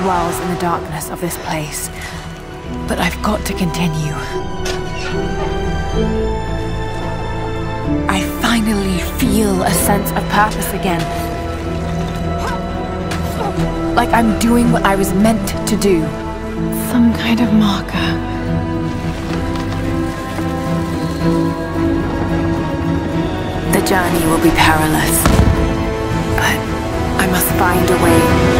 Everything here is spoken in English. dwells in the darkness of this place. But I've got to continue. I finally feel a sense of purpose again. Like I'm doing what I was meant to do. Some kind of marker. The journey will be perilous, but I must find a way.